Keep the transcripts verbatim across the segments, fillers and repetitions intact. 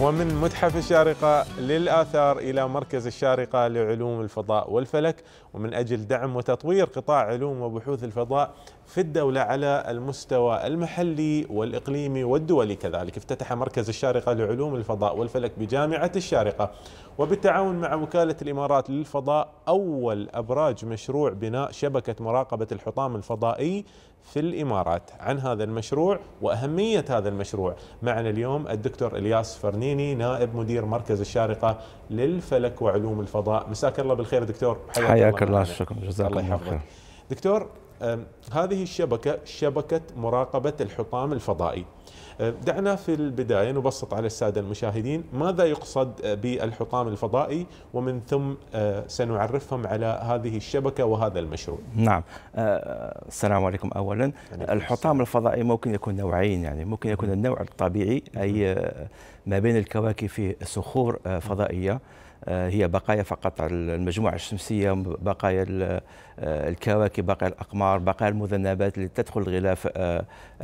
ومن متحف الشارقة للآثار إلى مركز الشارقة لعلوم الفضاء والفلك، ومن أجل دعم وتطوير قطاع علوم وبحوث الفضاء في الدولة على المستوى المحلي والإقليمي والدولي كذلك، افتتح مركز الشارقة لعلوم الفضاء والفلك بجامعة الشارقة وبالتعاون مع وكالة الإمارات للفضاء أول أبراج مشروع بناء شبكة مراقبة الحطام الفضائي في الإمارات. عن هذا المشروع وأهمية هذا المشروع معنا اليوم الدكتور إلياس فرنيني، نائب مدير مركز الشارقة للفلك وعلوم الفضاء. مساك الله بالخير دكتور. حياك الله. شكرا، جزاك الله خير دكتور. هذه الشبكة شبكة مراقبة الحطام الفضائي، دعنا في البداية نبسط على السادة المشاهدين ماذا يقصد بالحطام الفضائي، ومن ثم سنعرفهم على هذه الشبكة وهذا المشروع. نعم، السلام عليكم. أولا الحطام الفضائي ممكن يكون نوعين، يعني ممكن يكون النوع الطبيعي أي ما بين الكواكب في صخور فضائية هي بقايا فقط على المجموعة الشمسية، بقايا الكواكب، بقايا الأقمار، بقايا المذنبات التي تدخل الغلاف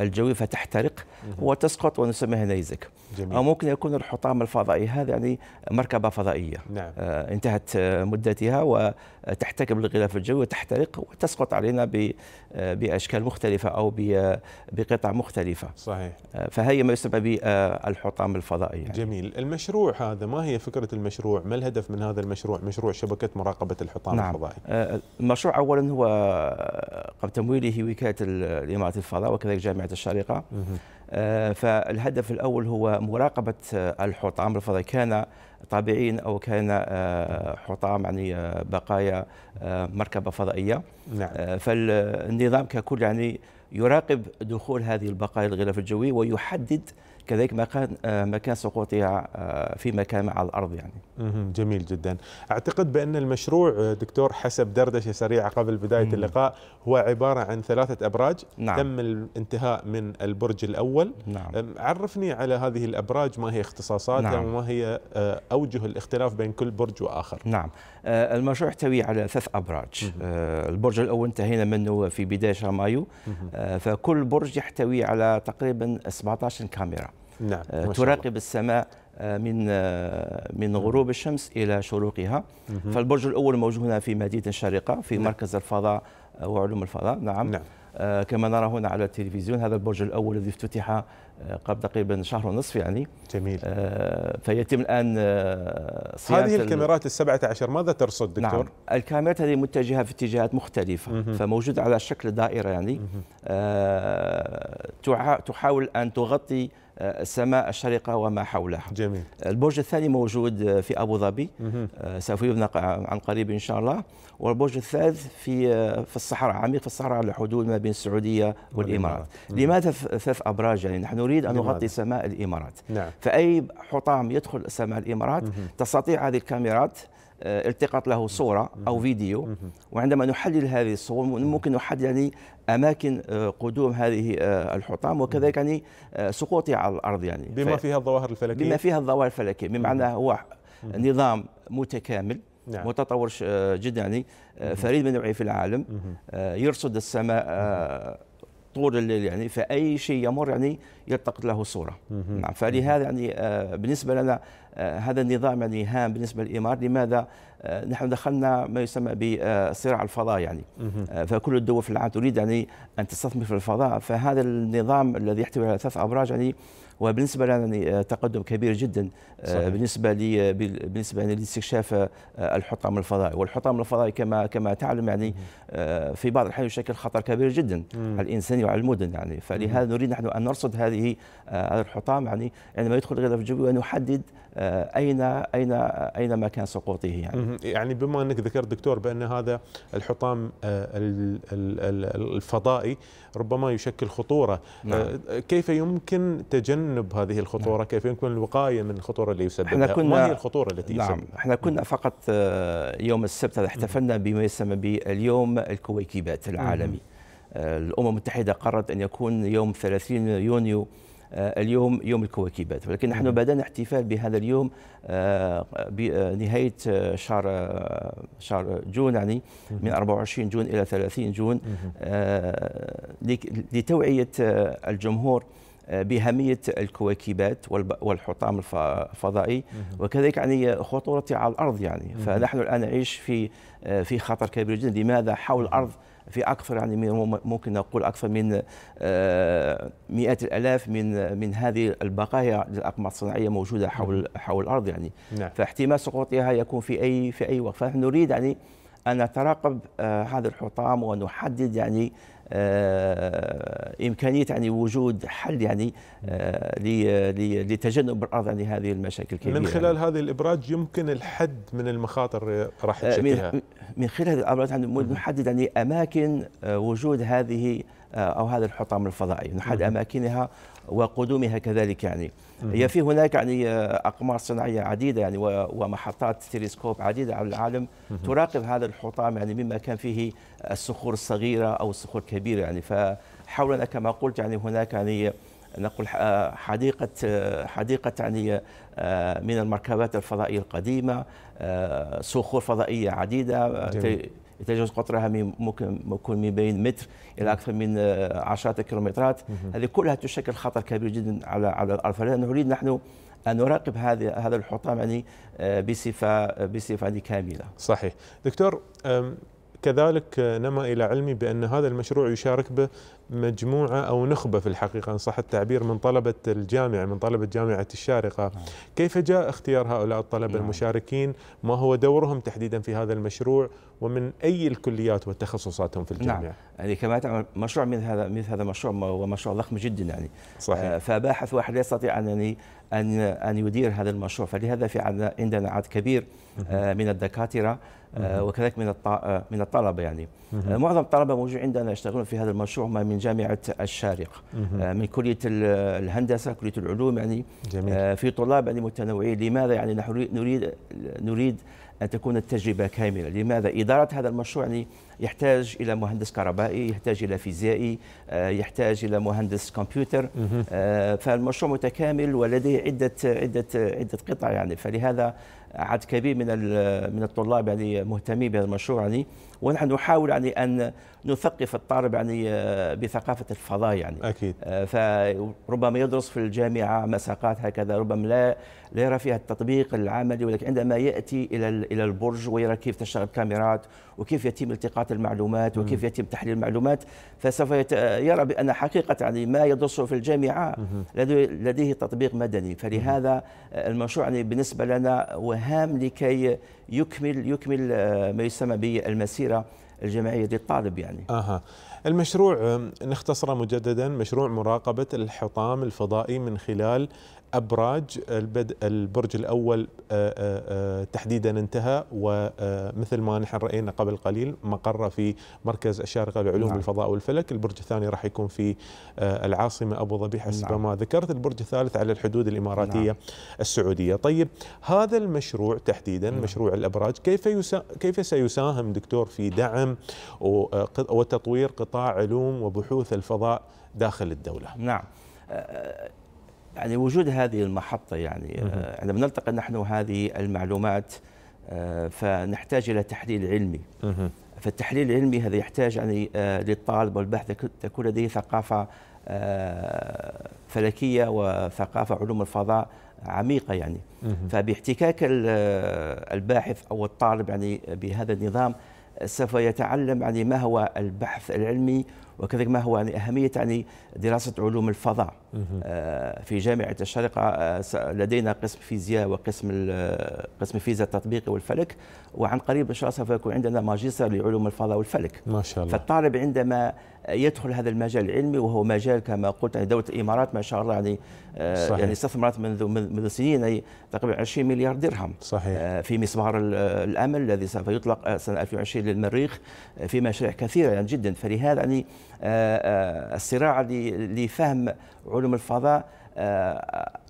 الجوي فتحترق وتسقط ونسميها نيزك. جميل. أو ممكن يكون الحطام الفضائي هذا يعني مركبة فضائية. نعم. انتهت مدتها وتحتكم للغلاف الجوي وتحترق وتسقط علينا بأشكال مختلفة أو بقطع مختلفة. صحيح. فهي ما يسمى بالحطام الفضائي. يعني. جميل. المشروع هذا، ما هي فكرة المشروع؟ ما الهدف من هذا المشروع، مشروع شبكة مراقبة الحطام نعم. الفضائي؟ المشروع أولا هو قبل تمويله وكالة الإمارات للفضاء وكذلك جامعة الشارقة. فالهدف الأول هو مراقبة الحطام الفضائي، كان طبيعيين أو كان حطام يعني بقايا مركبة فضائية. نعم. فالنظام ككل يعني يراقب دخول هذه البقايا الغلاف الجوي ويحدد كذلك مكان مكان سقوطها في مكان مع الأرض يعني. جميل جدا. أعتقد بأن المشروع دكتور حسب دردشة سريعة قبل بداية مم. اللقاء هو عبارة عن ثلاثة أبراج. نعم. تم الانتهاء من البرج الأول. نعم. عرفني على هذه الأبراج، ما هي اختصاصاتها؟ نعم. وما هي أوجه الاختلاف بين كل برج وآخر؟ نعم، المشروع يحتوي على ثلاث أبراج. مم. البرج الأول انتهينا منه في بداية شهر مايو. مم. فكل برج يحتوي على تقريبا سبعة عشر كاميرا. نعم. تراقب السماء من من غروب الشمس إلى شروقها. مم. فالبرج الأول موجود هنا في مدينة الشارقة في نعم. مركز الفضاء وعلوم الفضاء. نعم, نعم. آه كما نرى هنا على التلفزيون هذا البرج الأول الذي افتتح قبل تقريبا شهر ونصف يعني. جميل. آه فيتم الآن آه صيانة هذه الكاميرات السبعة عشر. ماذا ترصد دكتور؟ نعم، الكاميرات هذه متجهة في اتجاهات مختلفة. مم. فموجودة على شكل دائرة يعني. آه تحاول أن تغطي السماء الشارقة وما حولها. جميل. البرج الثاني موجود في أبو ظبي، سوف يبنى عن قريب إن شاء الله. والبرج الثالث في في الصحراء، عميق في الصحراء على الحدود ما بين السعودية والإمارات. لماذا ثلاث أبراج؟ يعني نحن نريد أن نغطي سماء الإمارات. نعم. فأي حطام يدخل سماء الإمارات مه. تستطيع هذه الكاميرات التقاط له صورة أو فيديو، وعندما نحلل هذه الصور ممكن نحدد يعني أماكن قدوم هذه الحطام وكذلك يعني سقوطها على الأرض يعني. بما فيها الظواهر الفلكية. بما فيها الظواهر الفلكية، بمعنى هو نظام متكامل. نعم. متطور جدا يعني، فريد من نوعه في العالم، يرصد السماء طول الليل يعني، فأي شيء يمر يعني يلتقط له صورة. نعم. فلهذا يعني بالنسبة لنا هذا النظام يعني هام بالنسبة للإمارات. لماذا؟ نحن دخلنا ما يسمى بصراع الفضاء يعني. فكل الدول في العالم تريد يعني أن تستثمر في الفضاء، فهذا النظام الذي يحتوي على ثلاث أبراج يعني وبالنسبة لنا يعني تقدم كبير جدا. صحيح. بالنسبة لي بالنسبة يعني لاستكشاف الحطام الفضائي، والحطام الفضائي كما كما تعلم يعني في بعض الأحيان يشكل خطر كبير جدا على الإنسان وعلى المدن يعني. فلهذا نريد نحن أن نرصد هذه الحطام يعني عندما يدخل الغلاف الجوي ونحدد أين أين أين مكان سقوطه يعني. يعني بما أنك ذكرت دكتور بأن هذا الحطام الفضائي ربما يشكل خطورة. نعم. كيف يمكن تجنب هذه الخطورة؟ نعم. كيف يمكن الوقاية من الخطورة اللي يسببها؟ ما هي الخطورة التي يسببها؟ نعم، احنا كنا فقط يوم السبت احتفلنا بما يسمى باليوم الكويكبات العالمي. الأمم المتحدة قررت أن يكون يوم ثلاثين يونيو اليوم يوم الكواكبات، ولكن نحن بدأنا احتفال بهذا اليوم بنهاية شهر شهر جون، يعني من أربعة وعشرين جون إلى ثلاثين جون، لتوعية الجمهور بأهمية الكواكبات والحطام الفضائي، وكذلك يعني خطورتها على الأرض. يعني فنحن الآن نعيش في في خطر كبير جدا. لماذا؟ حول الأرض في أكثر يعني من ممكن نقول أكثر من مئات الآلاف من من هذه البقايا للأقمار الصناعية موجودة حول حول الأرض، يعني نعم. فاحتمال سقوطها يكون في أي في أي وقت، فنحن نريد يعني أن نتراقب هذا الحطام ونحدد يعني إمكانية يعني وجود حل يعني لتجنب الأرض يعني هذه المشاكل الكبيرة. من خلال يعني هذه الإبراج يمكن الحد من المخاطر راح تشكلها. من خلال هذه الإبراج يعني نحدد يعني أماكن وجود هذه أو هذا الحطام الفضائي، نحدد أماكنها وقدومها كذلك. يعني هي في هناك يعني أقمار صناعية عديدة يعني ومحطات تلسكوب عديدة على العالم تراقب هذا الحطام يعني مما كان فيه الصخور الصغيرة أو الصخور الكبيرة. يعني فحولنا كما قلت يعني هناك يعني نقول حديقة حديقة يعني من المركبات الفضائية القديمة، صخور فضائية عديدة جميل. يتجاوز قطرها ممكن يكون من بين متر الى اكثر من عشرات الكيلومترات، هذه كلها تشكل خطر كبير جدا على على الارض. فنريد نحن ان نراقب هذا هذا الحطام يعني بصفه بصفه يعني كامله. صحيح دكتور، كذلك نما الى علمي بان هذا المشروع يشارك به مجموعه او نخبه في الحقيقه ان صح التعبير من طلبه الجامعه من طلبه جامعه الشارقه. كيف جاء اختيار هؤلاء الطلبه المشاركين؟ ما هو دورهم تحديدا في هذا المشروع؟ ومن اي الكليات وتخصصاتهم في الجامعه؟ نعم. يعني كما تعلم مشروع من هذا مثل هذا المشروع هو مشروع ضخم جدا يعني. صحيح. فباحث واحد لا يستطيع ان ان ان يدير هذا المشروع، فلهذا في عندنا عدد كبير من الدكاتره وكذلك من من الطلبه. يعني معظم الطلبه موجود عندنا يشتغلون في هذا المشروع، ما من جامعه الشارقه، من كليه الهندسه، كليه العلوم، يعني جميل. في طلاب يعني متنوعين. لماذا؟ يعني نحن نريد نريد أن تكون التجربة كاملة. لماذا؟ إدارة هذا المشروع يعني يحتاج إلى مهندس كهربائي، يحتاج إلى فيزيائي، يحتاج إلى مهندس كمبيوتر، فالمشروع متكامل ولديه عدة عدة عدة قطع. يعني فلهذا عدد كبير من من الطلاب يعني مهتمين بهذا المشروع يعني، ونحن نحاول يعني أن نثقف الطالب يعني بثقافة الفضاء يعني. أكيد. فربما يدرس في الجامعة مساقات هكذا، ربما لا لا يرى فيها التطبيق العملي، ولكن عندما يأتي إلى إلى البرج ويرى كيف تشتغل الكاميرات وكيف يتم التقاط المعلومات وكيف يتم تحليل المعلومات، فسوف يرى بأن حقيقة يعني ما يدرسه في الجامعة لديه تطبيق مدني. فلهذا المشروع يعني بالنسبة لنا وهام لكي يكمل يكمل ما يسمى بالمسيرة الجماعية للطالب. يعني أها. المشروع نختصره مجددا، مشروع مراقبة الحطام الفضائي من خلال أبراج. البدء البرج الأول تحديدا انتهى، ومثل ما نحن رأينا قبل قليل مقره في مركز الشارقة لعلوم نعم. الفضاء والفلك. البرج الثاني راح يكون في العاصمة أبو ظبي حسب نعم. ما ذكرت. البرج الثالث على الحدود الإماراتية نعم. السعودية. طيب هذا المشروع تحديدا نعم. مشروع الأبراج كيف يسا... كيف سيساهم دكتور في دعم وتطوير قطاع علوم وبحوث الفضاء داخل الدولة؟ نعم. يعني وجود هذه المحطة يعني عندما نلتقي نحن هذه المعلومات فنحتاج إلى تحليل علمي. فالتحليل العلمي هذا يحتاج يعني للطالب والباحث تكون لديه ثقافة فلكية وثقافة علوم الفضاء عميقة. يعني فباحتكاك الباحث أو الطالب يعني بهذا النظام سوف يتعلم يعني ما هو البحث العلمي وكذلك ما هو يعني أهمية يعني دراسة علوم الفضاء. في جامعة الشارقة لدينا قسم فيزياء وقسم قسم فيزياء التطبيقي والفلك، وعن قريب إن شاء الله سوف يكون عندنا ماجستير لعلوم الفضاء والفلك. ما شاء الله. فالطالب عندما يدخل هذا المجال العلمي، وهو مجال كما قلت يعني دولة الإمارات ما شاء الله يعني صحيح. يعني استثمرت منذ منذ سنين يعني تقريبا عشرين مليار درهم صحيح. في مصبار الامل الذي سوف يطلق سنة ألفين وعشرين للمريخ، في مشاريع كثيرة يعني جدا. فلهذا يعني الصراع لفهم علوم الفضاء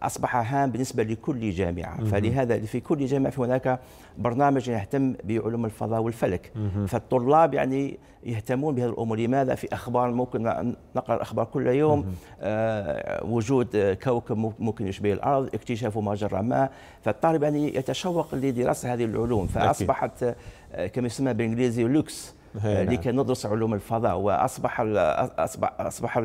أصبح هام بالنسبة لكل جامعة، فلهذا في كل جامعة في هناك برنامج يهتم بعلوم الفضاء والفلك، فالطلاب يعني يهتمون بهذه الأمور. لماذا؟ في أخبار ممكن نقرأ الأخبار كل يوم، وجود كوكب ممكن يشبه الأرض، اكتشاف مجرة ما، فالطالب يعني يتشوق لدراسة هذه العلوم، فأصبحت كما يسمى بالإنجليزي لوكس لكي ندرس علوم الفضاء. واصبح اصبح اصبح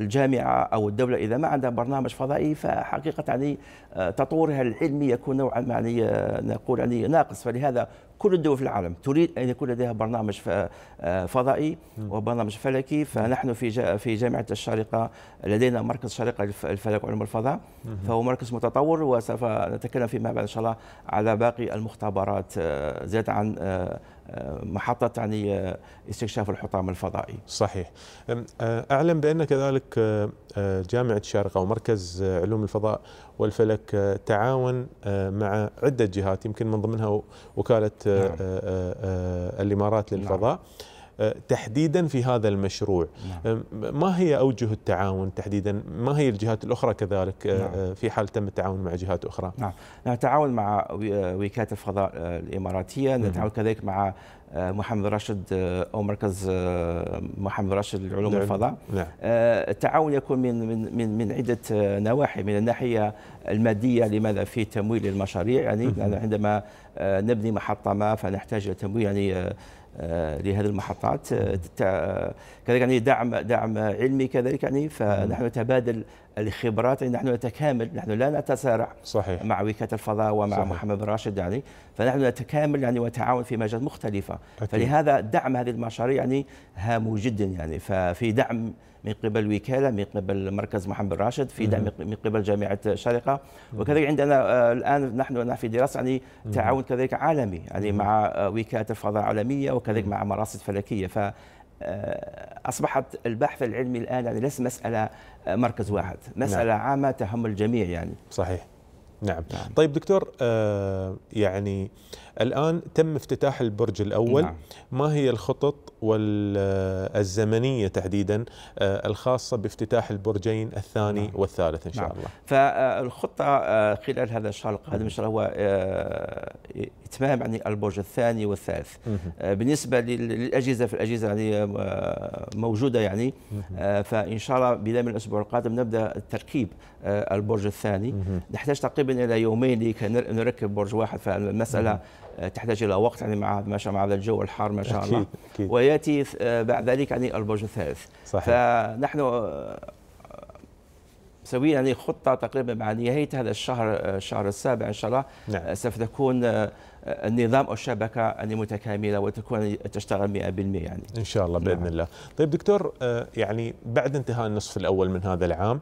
الجامعه او الدوله اذا ما عندها برنامج فضائي فحقيقه يعني تطورها العلمي يكون نوعا يعني نقول يعني ناقص. فلهذا كل الدول في العالم تريد ان يكون لديها برنامج فضائي وبرنامج فلكي. فنحن في في جامعه الشارقه لدينا مركز الشارقه للفلك وعلوم الفضاء، فهو مركز متطور، وسوف نتكلم فيما بعد ان شاء الله على باقي المختبرات زياده عن محطة يعني استكشاف الحطام الفضائي. صحيح. أعلم بأن كذلك جامعة الشارقة ومركز علوم الفضاء والفلك تعاون مع عدة جهات، يمكن من ضمنها وكالة نعم. الإمارات للفضاء نعم. تحديدا في هذا المشروع. نعم. ما هي أوجه التعاون تحديدا؟ ما هي الجهات الأخرى كذلك نعم. في حال تم التعاون مع جهات أخرى؟ نعم، نتعاون مع وكالة الفضاء الإماراتية، نتعاون كذلك مع محمد راشد او مركز محمد راشد للعلوم نعم. الفضاء. نعم. التعاون يكون من من من من عده نواحي، من الناحيه الماديه، لماذا؟ في تمويل للمشاريع، يعني عندما نبني محطه ما فنحتاج الى تمويل يعني لهذه المحطات، كذلك يعني دعم دعم علمي كذلك، يعني فنحن نتبادل الخبرات، يعني نحن نتكامل، نحن لا نتسارع صحيح. مع وكالة الفضاء ومع صحيح. محمد بن راشد، يعني فنحن نتكامل يعني ونتعاون في مجالات مختلفة أكيد. فلهذا دعم هذه المشاريع يعني هام جدا، يعني ففي دعم من قبل الوكالة، من قبل مركز محمد بن راشد، في دعم من قبل جامعة الشارقة، وكذلك عندنا الآن نحن في دراسة يعني تعاون كذلك عالمي، يعني مع وكالة الفضاء العالمية وكذلك مع مراصد فلكية. ف أصبحت البحث العلمي الآن يعني ليس مسألة مركز واحد، مسألة نعم. عامة تهم الجميع يعني. صحيح. نعم. نعم. طيب دكتور، آه يعني الآن تم افتتاح البرج الأول، نعم. ما هي الخطط والزمنية تحديدا آه الخاصة بافتتاح البرجين الثاني نعم. والثالث إن شاء نعم. الله؟ فالخطة آه خلال هذا الشهر القادم إن شاء الله هو آه إتمام يعني البرج الثاني والثالث. آه بالنسبة للأجهزة، فالأجهزة يعني آه موجودة يعني آه فإن شاء الله بداية من الأسبوع القادم نبدأ تركيب آه البرج الثاني. نحتاج تقريبا إلى يومين لكي نركب برج واحد، فالمسألة تحتاج إلى وقت يعني مع ما شاء مع هذا الجو الحار ما شاء الله، ويأتي بعد ذلك يعني البرج الثالث. صحيح. فنحن سوينا يعني خطة تقريبا مع نهاية هذا الشهر الشهر السابع إن شاء الله نعم. سوف تكون النظام أو الشبكة يعني متكاملة وتكون تشتغل مئة بالمئة يعني إن شاء الله بإذن نعم. الله. طيب دكتور، يعني بعد انتهاء النصف الأول من هذا العام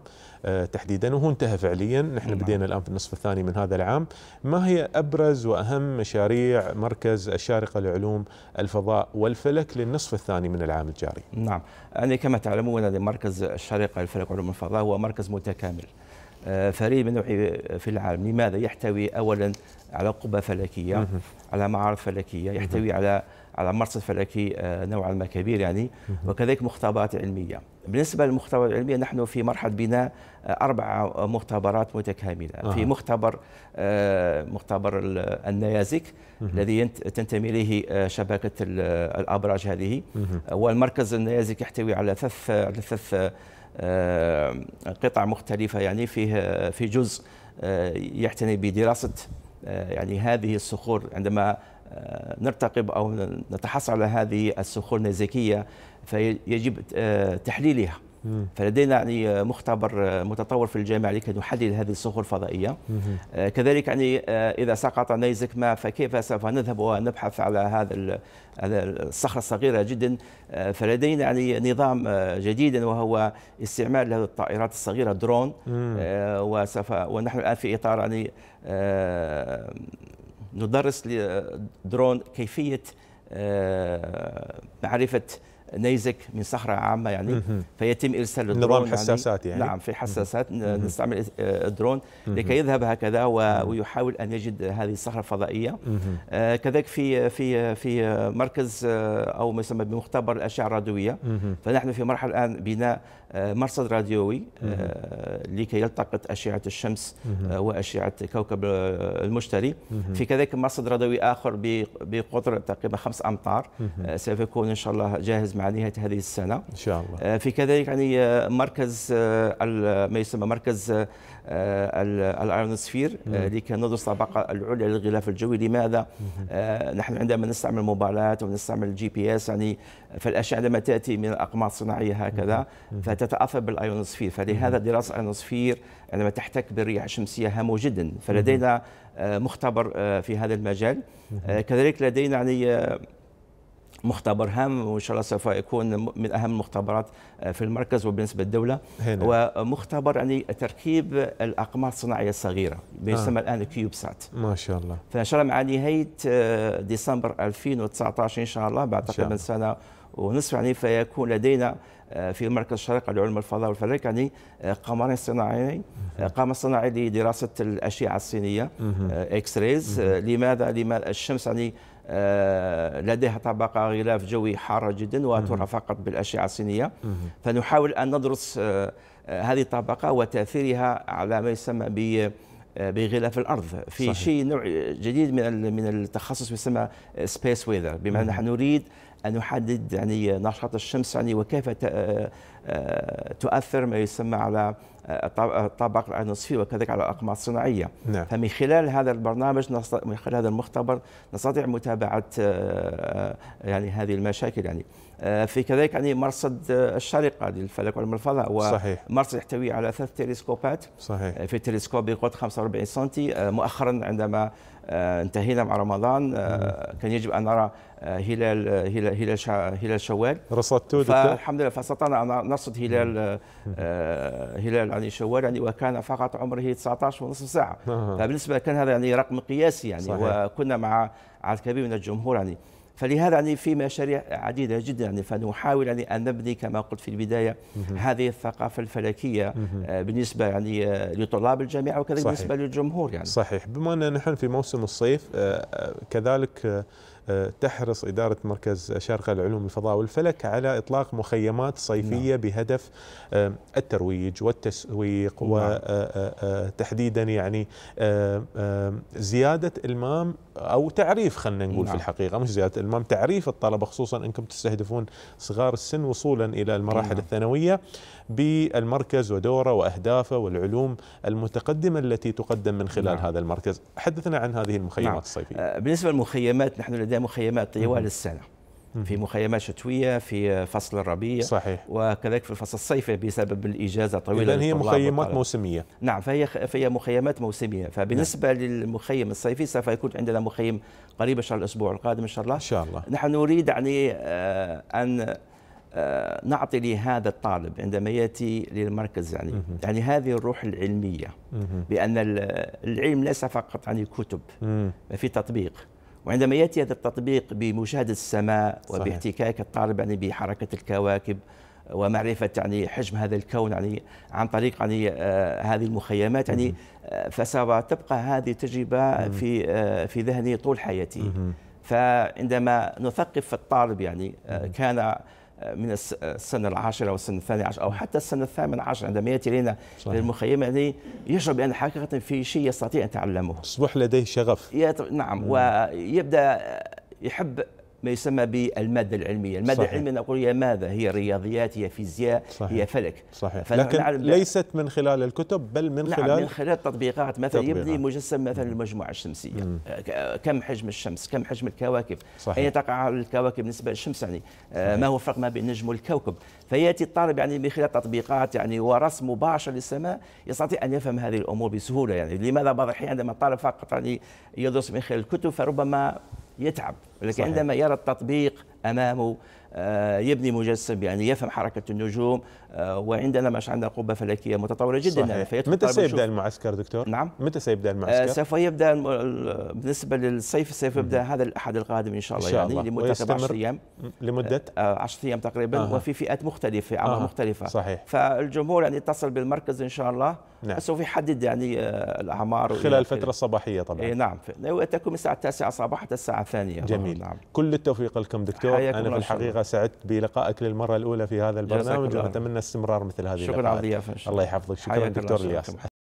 تحديدا، وهو انتهى فعليا، نحن نعم. بدينا الآن في النصف الثاني من هذا العام، ما هي أبرز وأهم مشاريع مركز الشارقة لعلوم الفضاء والفلك للنصف الثاني من العام الجاري؟ نعم، يعني كما تعلمون مركز الشارقة للفلك وعلوم الفضاء هو مركز متكامل فريد من نوعه في العالم. لماذا؟ يحتوي أولا على قبة فلكية، على معارض فلكية، يحتوي على على مرصد فلكي نوعا ما كبير يعني، وكذلك مختبرات علمية. بالنسبة للمختبرات العلمية نحن في مرحلة بناء أربع مختبرات متكاملة. آه. في مختبر مختبر النيازك الذي تنتمي إليه شبكة الأبراج هذه، والمركز النيازك يحتوي على ثلاث ثلاث قطع مختلفة، يعني فيه في جزء يعتني بدراسة يعني هذه الصخور، عندما نرتقب أو نتحصل على هذه الصخور النيزكية فيجب تحليلها. فلدينا يعني مختبر متطور في الجامعة لكي نحلل هذه الصخور الفضائية. كذلك يعني إذا سقط نيزك ما فكيف سوف نذهب ونبحث على هذا الصخرة الصغيرة جدا. فلدينا يعني نظام جديد وهو استعمال هذه الطائرات الصغيرة درون، وسوف ونحن الآن في إطار يعني ندرس لدرون كيفية معرفة نيزك من صحراء عامه يعني، فيتم ارسال الدرون نظام حساسات يعني. نعم في حساسات نستعمل الدرون لكي يذهب هكذا ويحاول ان يجد هذه الصحراء الفضائيه. كذلك في في في مركز او ما يسمى بمختبر الاشعه الراديويه، فنحن في مرحله الان بناء مرصد راديوي لكي يلتقط اشعه الشمس واشعه كوكب المشتري. في كذلك مرصد راديوي اخر بقطر تقريبا خمس امتار سوف يكون ان شاء الله جاهز مع نهايه هذه السنه ان شاء الله. في كذلك يعني مركز ما يسمى مركز الايرونوسفير لكي ندرس الطبقه العليا للغلاف الجوي. لماذا نحن عندما نستعمل موبايلات ونستعمل الجي بي اس يعني، فالاشعه عندما تاتي من الاقمار الصناعيه هكذا فتتاثر بالايونوسفير، فلهذا دراسه الايونوسفير عندما تحتك بالرياح الشمسيه هامه جدا، فلدينا مختبر في هذا المجال. كذلك لدينا يعني مختبر هام وان شاء الله سوف يكون من اهم المختبرات في المركز وبالنسبه للدوله هنا. ومختبر يعني تركيب الاقمار الصناعيه الصغيره بيسمى آه. الان كيوبسات ما شاء الله. فان شاء الله مع نهايه ديسمبر ألفين وتسعطاش ان شاء الله بعد تقريبا سنه ونصف يعني، فيكون لدينا في مركز الشارقة لعلوم الفضاء والفلك يعني قمرين صناعيين، قمر صناعي لدراسة الأشعة الصينية اكس ريز. لماذا؟ لماذا الشمس يعني لديها طبقة غلاف جوي حارة جدا وترى فقط بالأشعة الصينية، فنحاول أن ندرس هذه الطبقة وتأثيرها على ما يسمى ب بغلاف الارض في صحيح. شيء نوع جديد من من التخصص يسمى سبيس ويذر، بمعنى نحن نريد ان نحدد يعني نشاط الشمس يعني وكيف تؤثر ما يسمى على طبق الأيونوسفير وكذلك على الأقمار الصناعية. نعم. فمن خلال هذا البرنامج نستطيع من خلال هذا المختبر نستطيع متابعة يعني هذه المشاكل يعني. في كذلك يعني مرصد الشارقة للفلك وعلوم الفضاء ومرصد يحتوي على ثلاث تلسكوبات. صحيح. في تلسكوب بقطر خمسة وأربعين سنتي، مؤخرا عندما انتهينا مع رمضان كان يجب ان نرى هلال هلال هلال, هلال شوال رصدته، فالحمد لله فاستطعنا ان نرصد هلال هلال يعني شوال يعني، وكان فقط عمره تسعطاش ونصف ساعه. فبالنسبه كان هذا يعني رقم قياسي يعني. صحيح. وكنا مع عدد كبير من الجمهور يعني، فلهذا يعني في مشاريع عديده جدا يعني، فنحاول يعني ان نبني كما قلت في البدايه هذه الثقافه الفلكيه بالنسبه يعني لطلاب الجامعه وكذلك بالنسبه للجمهور يعني. صحيح. بما اننا نحن في موسم الصيف كذلك تحرص إدارة مركز الشارقة لعلوم الفضاء والفلك على إطلاق مخيمات صيفية بهدف الترويج والتسويق وتحديدا يعني زيادة إلمام أو تعريف، خلينا نقول في الحقيقة مش زيادة إلمام، تعريف الطلبة خصوصا أنكم تستهدفون صغار السن وصولا إلى المراحل الثانوية بالمركز ودوره وأهدافه والعلوم المتقدمة التي تقدم من خلال هذا المركز. حدثنا عن هذه المخيمات الصيفية. بالنسبة للمخيمات نحن لدينا مخيمات طوال السنة، في مخيمات شتوية في فصل الربيع. صحيح. وكذلك في الفصل الصيفي بسبب الإجازة طويلة. إذن هي مخيمات وطلع. موسمية. نعم فهي فهي مخيمات موسمية. فبالنسبة نعم. للمخيم الصيفي سوف يكون عندنا مخيم قريب إن شاء الله الأسبوع القادم إن شاء الله. إن شاء الله. نحن نريد يعني أن نعطي لهذا الطالب عندما يأتي للمركز يعني مه. يعني هذه الروح العلمية مه. بأن العلم ليس فقط عن الكتب، في تطبيق. وعندما يأتي هذا التطبيق بمشاهدة السماء وباحتكاك الطالب يعني بحركة الكواكب ومعرفة يعني حجم هذا الكون يعني عن طريق يعني هذه المخيمات يعني، فسوف تبقى هذه التجربة في في ذهني طول حياتي. فعندما نثقف الطالب يعني كان من السنة العاشرة أو السنة الثانية عشر أو حتى السنة الثامن عشر عندما يأتي لنا للمخيم يعني يشعر بأن حقيقة في شيء يستطيع أن يتعلمه، يصبح لديه شغف. نعم. ويبدأ يحب ما يسمى بالمادة العلمية. المادة صحيح. العلمية نقول هي ماذا؟ هي رياضيات، هي فيزياء، صحيح. هي فلك. صحيح. لكن ليست من خلال الكتب بل من خلال نعم من خلال تطبيقات. مثلا يبني مجسم مثلا المجموعة الشمسية، مم. كم حجم الشمس، كم حجم الكواكب، أين تقع الكواكب بالنسبة للشمس يعني، صحيح. ما هو الفرق ما بين النجم والكوكب. فيأتي الطالب يعني من خلال تطبيقات يعني ورسم مباشر للسماء يستطيع أن يفهم هذه الأمور بسهولة يعني. لماذا بعض الأحيان عندما الطالب فقط يعني يدرس من خلال الكتب فربما يتعب، لكن صحيح. عندما يرى التطبيق أمامه يبني مجسم يعني يفهم حركه النجوم، وعندنا ما عندنا قبه فلكيه متطوره جدا. متى سيبدا المعسكر دكتور؟ نعم متى سيبدا المعسكر؟ سوف يبدا بالنسبه للصيف، سوف يبدا هذا الاحد القادم ان شاء الله, إن شاء الله. يعني لمده عشرة ايام، لمده عشرة ايام تقريبا آه. وفي فئات مختلفه اعمار آه. مختلفه صحيح. فالجمهور يعني يتصل بالمركز ان شاء الله نعم. سوف يحدد يعني الاعمار خلال الفتره الصباحيه طبعا. إيه نعم تكون من الساعه التاسعة صباحا حتى الساعه الثانية. جميل نعم. كل التوفيق لكم دكتور. انا في الحقيقه سعدت بلقائك للمره الاولى في هذا البرنامج، واتمنى استمرار مثل هذه اللقاءات. شكرا على الضيافه. الله يحفظك. شكرا دكتور إلياس.